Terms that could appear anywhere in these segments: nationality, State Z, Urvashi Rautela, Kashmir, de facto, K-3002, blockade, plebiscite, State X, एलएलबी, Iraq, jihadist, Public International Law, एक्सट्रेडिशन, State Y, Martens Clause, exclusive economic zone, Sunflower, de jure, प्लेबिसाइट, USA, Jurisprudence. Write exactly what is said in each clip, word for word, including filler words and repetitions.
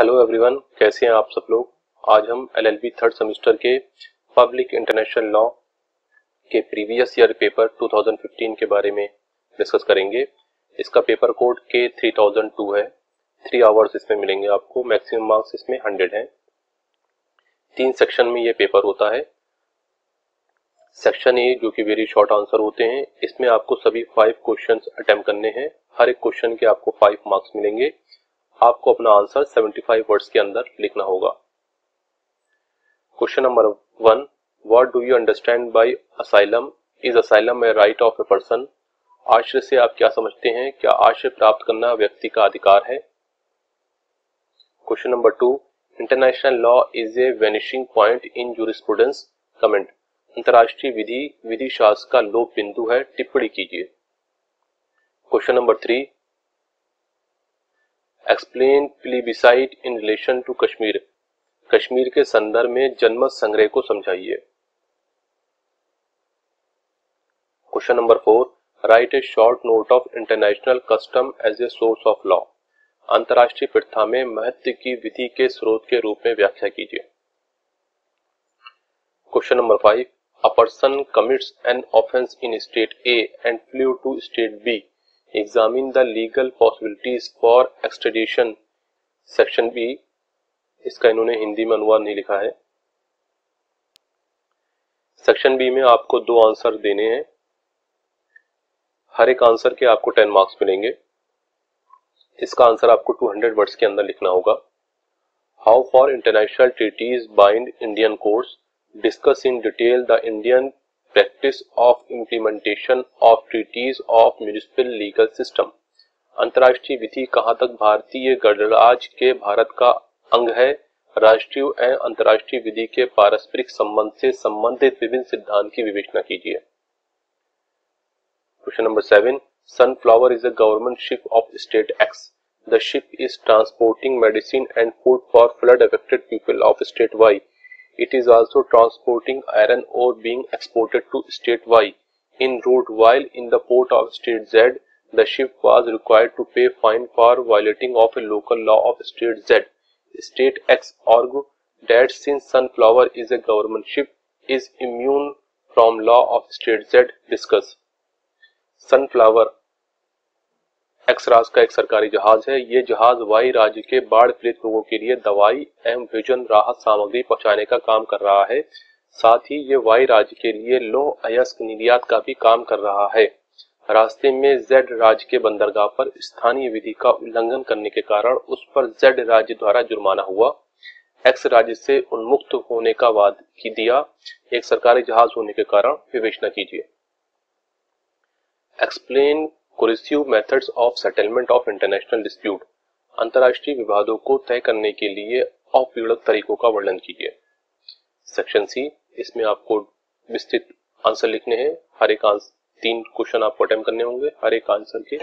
Hello everyone, कैसे हैं आप सब लोग। आज हम एलएलबी थर्ड सेमेस्टर के पब्लिक इंटरनेशनल लॉ के प्रीवियस ईयर पेपर दो हज़ार पंद्रह के बारे में डिस्कस करेंगे। इसका paper code K three thousand two है। थ्री आवर्स इसमें मिलेंगे आपको। मैक्सिमम मार्क्स इसमें हंड्रेड हैं। तीन सेक्शन में ये पेपर होता है। सेक्शन ए जो कि वेरी शॉर्ट आंसर होते हैं, इसमें आपको सभी फाइव क्वेश्चन अटेम्प्ट करने हैं। हर एक क्वेश्चन के आपको फाइव मार्क्स मिलेंगे। आपको अपना आंसर पचहत्तर वर्ड्स के अंदर लिखना होगा। Question number one, what do you understand by asylum, is asylum a right of a person. आश्रय से आप क्या समझते हैं, क्या आश्रय प्राप्त करना व्यक्ति का अधिकार है। Question number two, international law is a vanishing point in jurisprudence. Comment, अंतर्राष्ट्रीय विधि विधि शास्त्र का लोप बिंदु है, टिप्पणी कीजिए। Question number three, explain प्लेबिसाइट in relation to Kashmir. Kashmir के संदर्भ में जनमत संग्रह को समझाइए। Question number four, write a short note of international custom as a source of law. अंतर्राष्ट्रीय प्रथा में महत्व की विधि के स्रोत के रूप में व्याख्या कीजिए। Question number five, a person commits an offence in state A and flew to state B, examine the legal possibilities for एक्सट्रेडिशन। Section B, इसका इन्होंने हिंदी में अनुवाद नहीं लिखा है। सेक्शन बी में आपको दो आंसर देने हैं। हर एक आंसर के आपको टेन मार्क्स मिलेंगे। इसका आंसर आपको टू हंड्रेड वर्ड्स के अंदर लिखना होगा। How far international treaties bind Indian courts, discuss in detail the Indian practice of implementation of treaties of municipal legal system. अंतर्राष्ट्रीय विधि कहाँ तक भारतीय गणराज्य के भारत का अंग है। राष्ट्रीय एवं अंतर्राष्ट्रीय विधि के पारस्परिक संबंध से संबंधित विभिन्न सिद्धांत की विवेचना कीजिए। Question number seven, Sunflower is a government ship of state X. The ship is transporting medicine and food for flood affected people of state Y. It is also transporting iron ore being exported to state Y in route while in the port of state Z. The ship was required to pay fine for violating of a local law of state Z. State X argued that since Sunflower is a government ship, is immune from law of state Z. Discuss. Sunflower X राज्य का एक सरकारी जहाज है। ये जहाज Y राज्य के बाढ़ पीड़ित लोगों के लिए दवाई एवं भोजन राहत सामग्री पहुंचाने का काम कर रहा है। साथ ही ये वाई राज्य के लिए लौह अयस्क निर्यात का भी काम कर रहा है। रास्ते में जेड राज्य के बंदरगाह पर स्थानीय विधि का उल्लंघन करने के कारण उस पर जेड राज्य द्वारा जुर्माना हुआ। एक्स राज्य से उन्मुक्त होने का वाद की दिया। एक सरकारी जहाज होने के कारण विवेचना कीजिए। Explain coercive methods of settlement of international dispute. अंतर्राष्ट्रीय विवादों को तय करने के लिए अपीड़क तरीकों का वर्णन कीजिए। सेक्शन सी, इसमें आपको विस्तृत आंसर लिखने हैं। हर एक आंसर तीन क्वेश्चन आपको अटेम्प्ट करने होंगे। हर एक आंसर के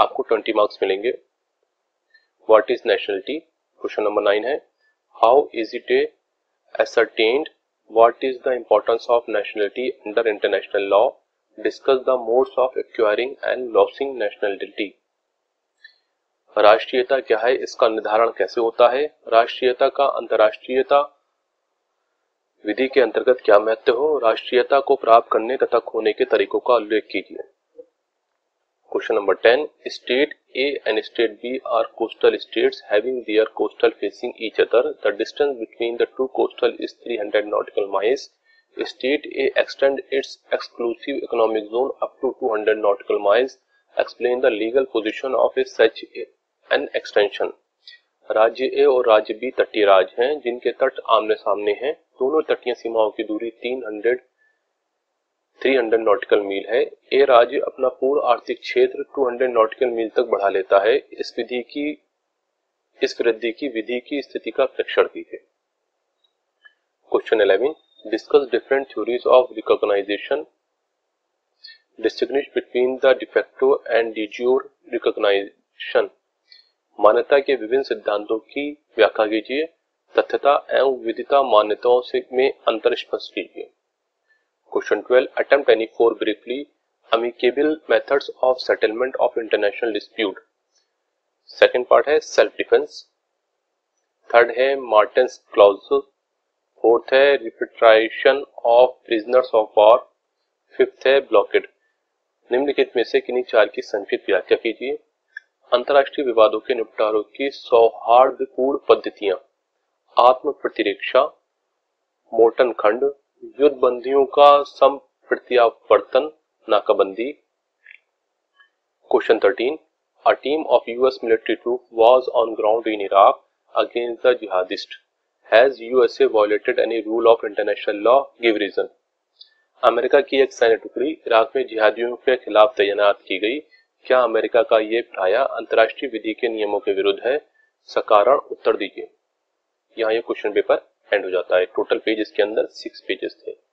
आपको बीस मार्क्स मिलेंगे। What is nationality, question number nine है। How is it ascertained, what is the importance of nationality under international law. Discuss the modes of acquiring and losing nationality. राष्ट्रीयता क्या है, इसका निर्धारण कैसे होता है। राष्ट्रीयता का अंतर्राष्ट्रीयता विधि के अंतर्गत क्या महत्व हो। राष्ट्रीयता को प्राप्त करने तथा खोने के तरीकों का उल्लेख कीजिए। Question number ten, state A and state B are coastal states having their coastal facing each other. The distance between the two coastal is three hundred nautical miles. State A extend its exclusive economic zone up to two hundred nautical miles. Explain the legal position of a such an extension. राज्य A और राज्य B तटीय राज्य हैं जिनके तट आमने सामने हैं। दोनों तटीय सीमाओं की दूरी तीन सौ तीन सौ नॉटिकल मील है। A राज्य अपना पूर्ण आर्थिक क्षेत्र दो सौ नॉटिकल मील तक बढ़ा लेता है। इस विधि की इस वृद्धि की विधि की स्थिति का प्रेक्षण दीजिए। Question eleven, Discuss different theories of recognition. Distinguish between the de facto and de jure recognition. मान्यता के विभिन्न सिद्धांतों की व्याख्या कीजिए। तथ्यता एवं विदिता मान्यताओं से में अंतर स्पष्ट कीजिए। Question twelve, attempt any four briefly amicable methods of settlement of international dispute. Second part है सेल्फ डिफेंस। थर्ड है मार्टेंस क्लॉज, फोर्थ है repatriation of prisoners of war, fifth है ब्लॉकेड। निम्नलिखित में से किन्हीं चार की संक्षिप्त व्याख्या कीजिए। अंतर्राष्ट्रीय विवादों के निपटारों की सौहार्दपूर्ण पद्धतियां, आत्म प्रतिरक्षा, मोर्टन खंड, युद्ध बंदियों का संप्रत्यावर्तन, नाकाबंदी। Question thirteen, a team of US military troop was on ground in Iraq against the jihadist, has USA violated any rule of international law, give reason. America की एक सैन्य टुकड़ी इराक में जिहादियों के खिलाफ तैनात की गई, क्या अमेरिका का यह प्राया अंतर्राष्ट्रीय विधि के नियमों के विरुद्ध है, सकारण उत्तर दीजिए। यहाँ ये क्वेश्चन पेपर एंड हो जाता है। टोटल पेज इसके अंदर सिक्स पेजेस थे।